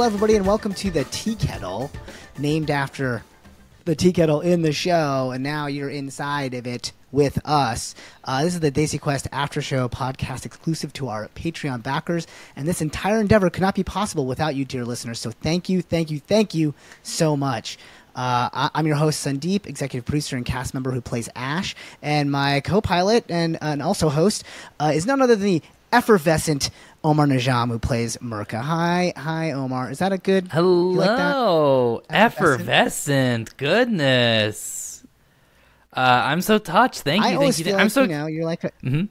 Hello, everybody, and welcome to The Tea Kettle, named after the tea kettle in the show, and now you're inside of it with us. This is the DesiQuest After Show podcast exclusive to our Patreon backers, and this entire endeavor could not be possible without you, dear listeners, so thank you so much. I'm your host, Sandeep, executive producer and cast member who plays Ash, and my co-pilot and also host is none other than the effervescent Omar Najam, who plays Mirka. Hi, Omar. Is that a good? Hello, you like that? Effervescent. Goodness, I'm so touched. Thank you. Like, I'm so. You know, you're like. Mm-hmm.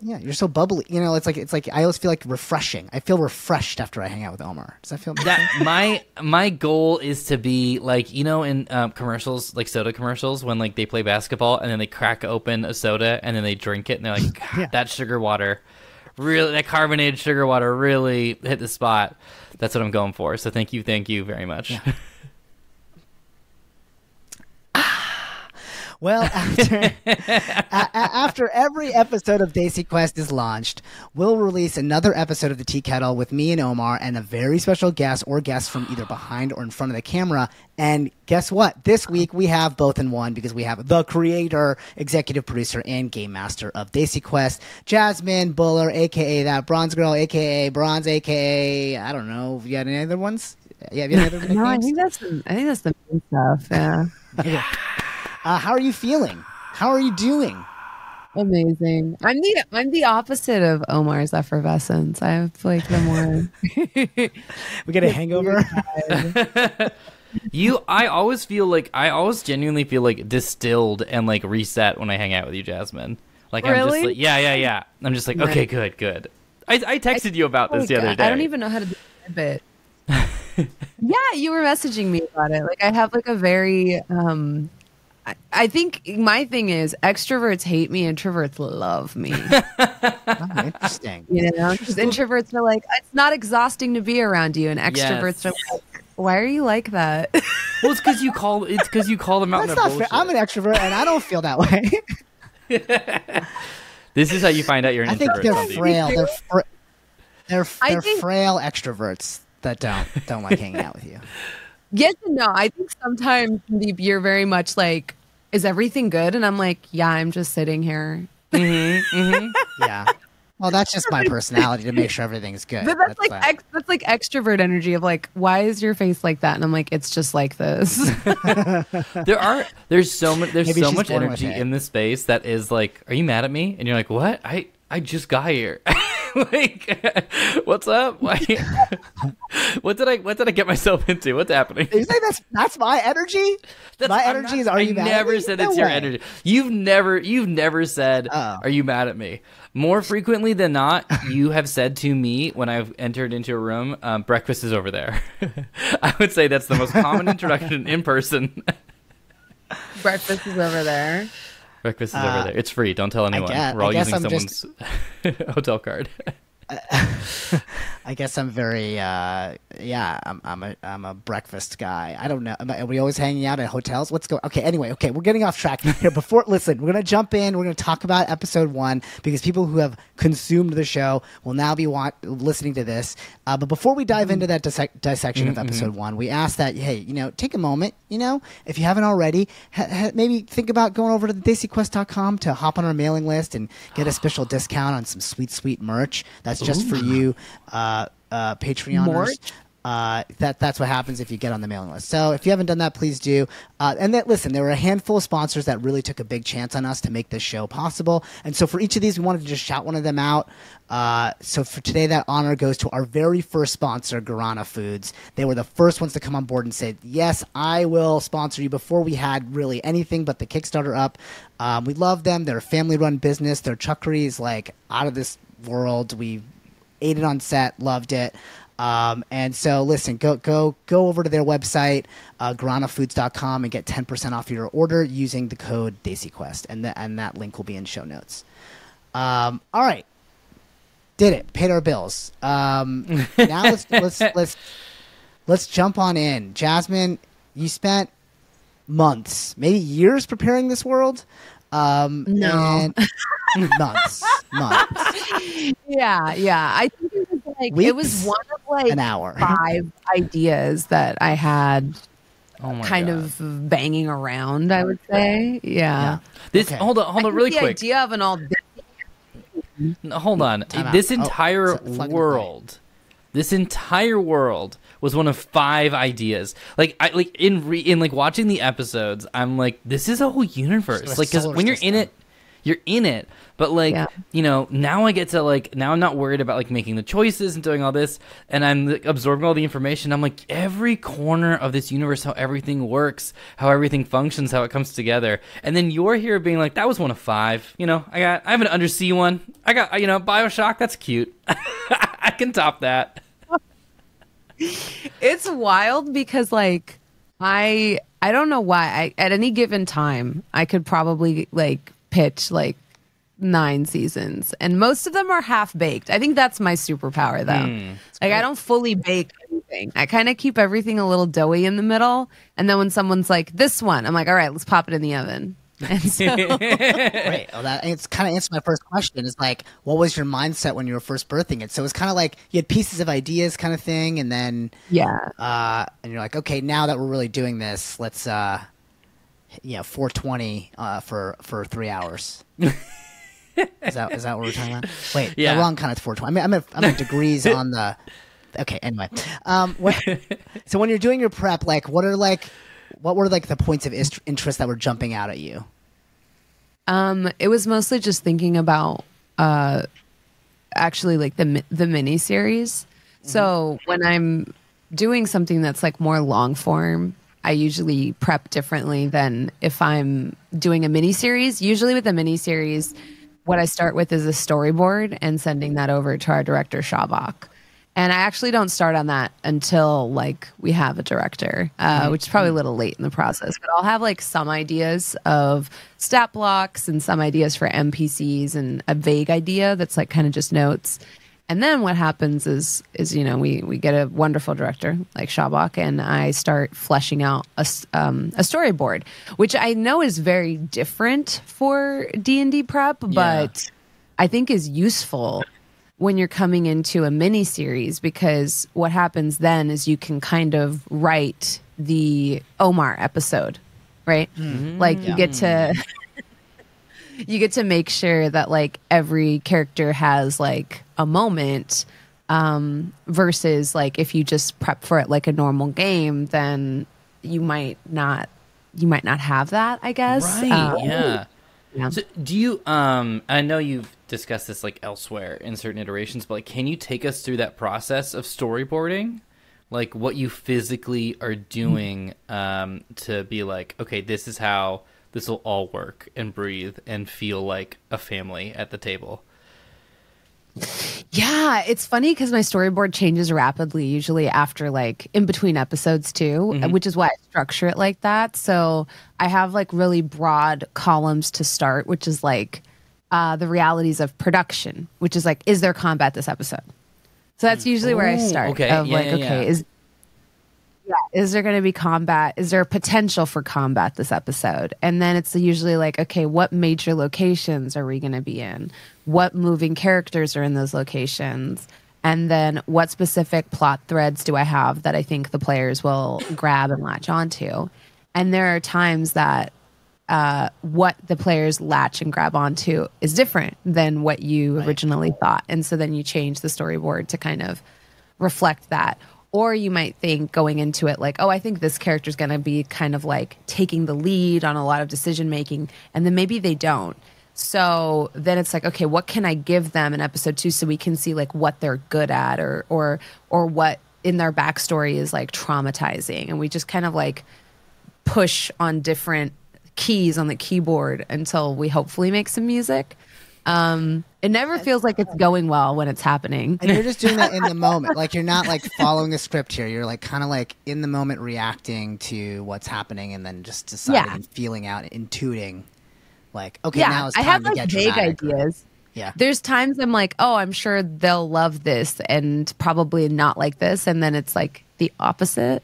Yeah, you're so bubbly. You know, it's like I always feel like refreshing. I feel refreshed after I hang out with Omar. Does that feel that? My goal is to be like, you know, in commercials, like soda commercials, when like they play basketball and then they crack open a soda and then they drink it and they're like, God, yeah. That sugar water, really, that carbonated sugar water really hit the spot. That's what I'm going for. So thank you very much. Yeah. Well, after every episode of DesiQuest is launched, we'll release another episode of The Tea Kettle with me and Omar and a very special guest or guests from either behind or in front of the camera. And guess what? This week we have both in one because we have the creator, executive producer, and game master of DesiQuest, Jasmine Bhullar, a.k.a. That Bronze Girl, a.k.a. Bronze, a.k.a. I don't know. Have you had any other ones? Yeah, have you had any other nicknames? No, I think that's the main stuff, yeah. Okay. How are you feeling? How are you doing? Amazing. I'm the opposite of Omar's effervescence. I have like the more. We get a hangover. I always genuinely feel like distilled and like reset when I hang out with you, Jasmine. Like, really? I'm just like, yeah. I'm just like, right. Okay, good. I texted you about this the other day. I don't even know how to describe it. Yeah, you were messaging me about it. Like, I have like a very. I think my thing is extroverts hate me, introverts love me. Oh, interesting. You know, because introverts are like, it's not exhausting to be around you, and extroverts are like, why are you like that? Well, it's because you call them out. That's not fair. I'm an extrovert, and I don't feel that way. This is how you find out you're an introvert. I think they're frail. They're frail extroverts that don't like hanging out with you. Yes and no. I think sometimes, Sandeep, you're very much like, is everything good? And I'm like, yeah, I'm just sitting here. Mm-hmm, mm-hmm. Yeah. Well, that's just my personality to make sure everything's good. But that's like extrovert energy of like, why is your face like that? And I'm like, it's just like this. There's so much energy in this space that is like, are you mad at me? And you're like, what? I just got here. Like, what's up? What did I get myself into? What's happening? You say that's my energy? My energy is are you mad at me? I never said it's your energy. You've never said, are you mad at me? More frequently than not, you have said to me when I've entered into a room, breakfast is over there. I would say that's the most common introduction in person. Breakfast is over there. Breakfast is over there. It's free. Don't tell anyone. We're all using someone's hotel card. I guess I'm very I'm a breakfast guy. I don't know. Are we always hanging out at hotels? Let's go. Okay. Anyway. Okay. We're getting off track here. Listen, we're gonna jump in. We're gonna talk about episode 1 because people who have consumed the show will now be listening to this. But before we dive into that dissection of episode 1, we ask that, hey, you know, take a moment. You know, if you haven't already, maybe think about going over to thedesiquest.com to hop on our mailing list and get a special discount on some sweet merch. That's just for you, Patreoners. That's what happens if you get on the mailing list. So if you haven't done that, please do. And then, listen, there were a handful of sponsors that really took a big chance on us to make this show possible. And so for each of these, we wanted to just shout one of them out. So for today, that honor goes to our very first sponsor, Gharana Foods. They were the first ones to come on board and said, yes, I will sponsor you, before we had really anything but the Kickstarter up. We love them. They're a family-run business. Their chukri is like out of this world. We ate it on set, loved it, and so listen, go over to their website, granafoods.com, and get 10% off your order using the code DesiQuest, and that link will be in show notes. All right, did it? Paid our bills. Now let's jump on in. Jasmine, you spent months, maybe years, preparing this world. No. Months. Yeah. I think it was like, it was one of like an hour. 5 ideas that I had kind of banging around, I would say. Yeah. This hold on really quick. The idea of an all day. Hold on. This entire world. This entire world was one of 5 ideas. Like in watching the episodes, I'm like, this is a whole universe. Like, because when you're in it, you're in it. But like, you know, now I get to like, now I'm not worried about like making the choices and doing all this, and I'm like, absorbing all the information. I'm like, every corner of this universe, how everything works, how everything functions, how it comes together. And then you're here being like, that was one of 5. You know, I have an undersea one. I got, you know, BioShock. That's cute. I can top that. It's wild because like, I don't know why at any given time I could probably like pitch like 9 seasons, and most of them are half baked. I think that's my superpower though. Like, I don't fully bake anything. I kind of keep everything a little doughy in the middle, and then when someone's like, this one, I'm like, all right, let's pop it in the oven. And so right. Well, that it's kind of answered my first question. It's like, what was your mindset when you were first birthing it? So it's kind of like you had pieces of ideas kind of thing, and then and you're like, okay, now that we're really doing this, let's 420 for 3 hours. Is that what we're talking about? Wait, yeah, the wrong kind of 420. I mean, I'm at degrees on the. Okay, anyway. So when you're doing your prep, like, what were the points of interest that were jumping out at you? It was mostly just thinking about actually like the mini series. Mm-hmm. So when I'm doing something that's like more long form, I usually prep differently than if I'm doing a mini series. Usually with a mini series, what I start with is a storyboard and sending that over to our director, Shabok. And I actually don't start on that until like we have a director, which is probably a little late in the process. But I'll have like some ideas of stat blocks and some ideas for NPCs and a vague idea that's like kind of just notes. And then what happens is you know, we get a wonderful director like Shabak, and I start fleshing out a storyboard, which I know is very different for D&D prep, but I think is useful when you're coming into a mini series, because what happens then is you can kind of write the Omar episode, right? Mm-hmm. Like you get to you get to make sure that like every character has like a moment, versus like if you just prep for it like a normal game, then you might not have that, I guess. Right. Yeah. So do you I know you've discussed this like elsewhere in certain iterations, but like, can you take us through that process of storyboarding? Like what you physically are doing to be like, okay, this is how this will all work and breathe and feel like a family at the table. Yeah, it's funny because my storyboard changes rapidly, usually after like in between episodes too, which is why I structure it like that. So I have like really broad columns to start, which is like the realities of production, which is like, is there combat this episode? So that's usually where I start. Okay, is there going to be combat? Is there a potential for combat this episode? And then it's usually like, okay, what major locations are we going to be in? What moving characters are in those locations? And then what specific plot threads do I have that I think the players will grab and latch onto? And there are times that what the players latch and grab onto is different than what you originally thought. And so then you change the storyboard to kind of reflect that. Or you might think going into it like, oh, I think this character's going to be kind of like taking the lead on a lot of decision making. And then maybe they don't. So then it's like, okay, what can I give them in episode 2 so we can see like what they're good at or what in their backstory is like traumatizing. And we just kind of like push on different keys on the keyboard until we hopefully make some music. It never feels like it's going well when it's happening. And you're just doing that in the moment. Like you're not like following a script here. You're like kind of like in the moment reacting to what's happening and then just deciding and feeling out, intuiting like, okay, now it's time to like, get dramatic. I have vague ideas. Yeah. There's times I'm like, oh, I'm sure they'll love this and probably not like this. And then it's like the opposite.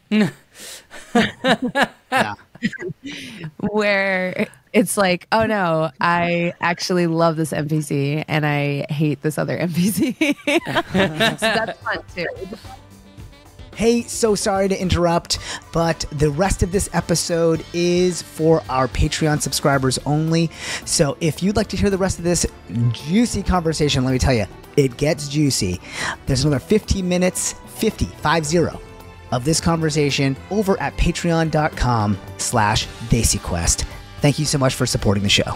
Where it's like, oh no, I actually love this NPC and I hate this other NPC. So that's fun too. Hey, so sorry to interrupt, but the rest of this episode is for our Patreon subscribers only. So if you'd like to hear the rest of this juicy conversation, let me tell you, it gets juicy. There's another 15 minutes, 50, 5-0, of this conversation over at patreon.com/DesiQuest. Thank you so much for supporting the show.